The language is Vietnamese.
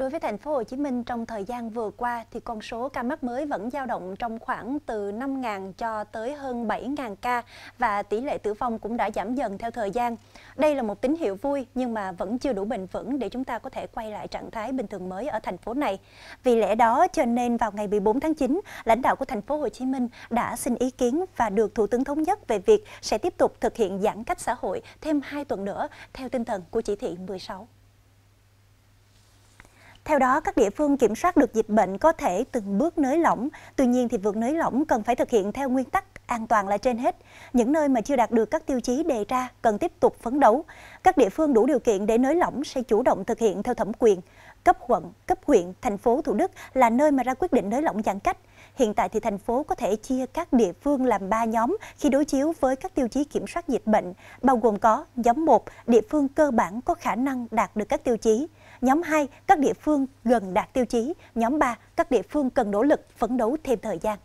Đối với thành phố Hồ Chí Minh trong thời gian vừa qua thì con số ca mắc mới vẫn dao động trong khoảng từ 5.000 cho tới hơn 7.000 ca và tỷ lệ tử vong cũng đã giảm dần theo thời gian. Đây là một tín hiệu vui nhưng mà vẫn chưa đủ bền vững để chúng ta có thể quay lại trạng thái bình thường mới ở thành phố này. Vì lẽ đó cho nên vào ngày 14 tháng 9, lãnh đạo của thành phố Hồ Chí Minh đã xin ý kiến và được Thủ tướng thống nhất về việc sẽ tiếp tục thực hiện giãn cách xã hội thêm 2 tuần nữa theo tinh thần của chỉ thị 16. Theo đó, các địa phương kiểm soát được dịch bệnh có thể từng bước nới lỏng. Tuy nhiên, thì việc nới lỏng cần phải thực hiện theo nguyên tắc an toàn là trên hết. Những nơi mà chưa đạt được các tiêu chí đề ra cần tiếp tục phấn đấu. Các địa phương đủ điều kiện để nới lỏng sẽ chủ động thực hiện theo thẩm quyền. Cấp quận, cấp huyện, thành phố Thủ Đức là nơi mà ra quyết định nới lỏng giãn cách. Hiện tại thì thành phố có thể chia các địa phương làm 3 nhóm khi đối chiếu với các tiêu chí kiểm soát dịch bệnh, bao gồm có nhóm 1, địa phương cơ bản có khả năng đạt được các tiêu chí. Nhóm 2, các địa phương gần đạt tiêu chí. Nhóm 3, các địa phương cần nỗ lực phấn đấu thêm thời gian.